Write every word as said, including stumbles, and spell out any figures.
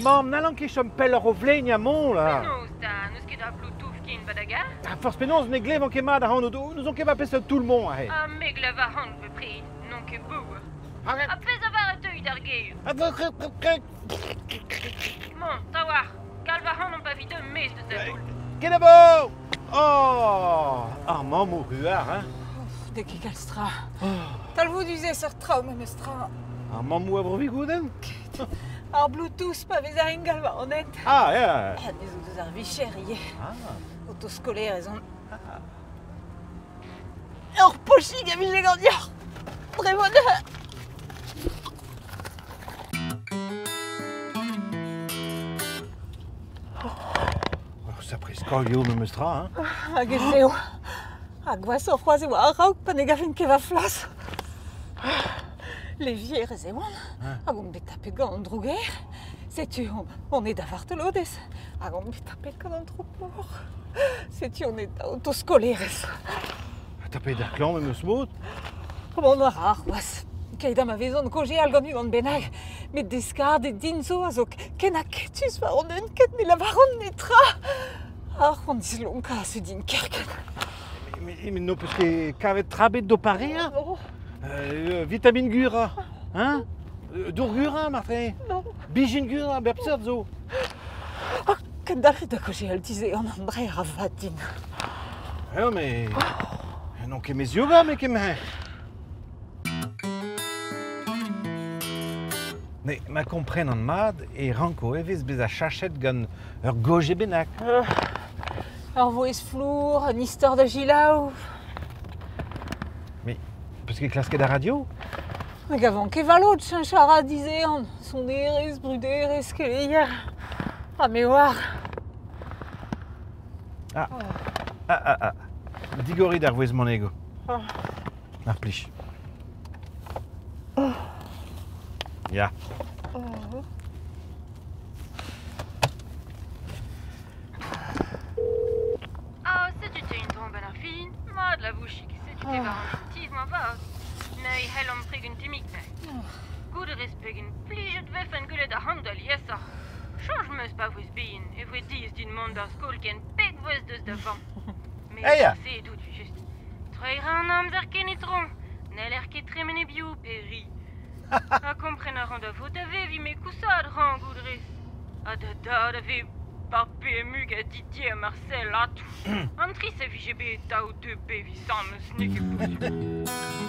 Mom, n'allant che son pelle rovlegna mon là. Non, sta, non skida Bluetooth kin badaga. Ah, forse non, ne glevon che ma da hono do, non che va pesa tout le monde. Ah, mais gleva han be pri, non che bu. Ah, fais avoir te idargue. Ah, Mom, tawa, calva han non pas vite mais de te boule. Che da bo! Oh! Ah, maman ruar, hein. De che calstra. Tal vous disais sur trauma mestra. Ah, maman avrovi gouden. Ar Bluetooth pa vez a engal va honet. Ah, yeah. Ah, des autres arvi chérie. Ah. Autoscolaire, ils ont... Ah. Or pochi, gamin, les gandiors. Très bonheur. Oh, ça prise corlio, me mestra, hein. Ah, guesseo. Ah, guasso, froise, ou a rauk, panegafin, que va flas. Les vieilles réseaux, ah on me tape quand on droguer, sais-tu on est d'avoir de l'eau des, ah on me tape quand on trouve pour, sais-tu on est autoscolaire. Taper d'aclan même ce mot. Bon rare was, qu'aida ma maison de cogé algoni dans benag, mais discard et dinzo azok, qu'enaque tu sois on une quête mais la baronne netra. Ah on dit longa se din kerken. Mais mais non parce que qu'avait trabé de Paris. Euh, vitamine Gura, hein? euh, Dourgura, Martin? Non. Bijin Gura, Bepserzo. Ah, qu'est-ce que j'ai elle disait en André Ravatine. Non, mais. Non, que mes yeux va, mais que mes. Mais ma comprenne en mad et Ranko Evis beza chachette gan ur goje benak. Ur voez flour, un histoire de Gilaou. Parce qu'il clasque de la radio. Mais avant qu'il va l'autre, Chinchara disait en son héris, brudé, hier. Ah, mais voir. Ah, oh. ah, ah, ah. Digori d'Arvouez mon ego. Ah. La pliche. Oh. Ya. Yeah. Oh. Ah, c'est du thé, une tombe à la fine. Moi, de la bouche qui sait, tu t'es barré. Nei hellom prigen timikne. Gode respegen pliget vefen gule da handel yesa. Change mes pas vous bien et vous dis d'une monde dans school ken peg vous de devant. Mais c'est tout juste. Treuran nam der kenitron. Neler ki tremene biu peri. A comprendre rendez-vous de vi me coussad ran goudris. A de da de vi par P M U ga Didier Marcel atou. Entri se vi G B tau de B huit cents me snique pousse.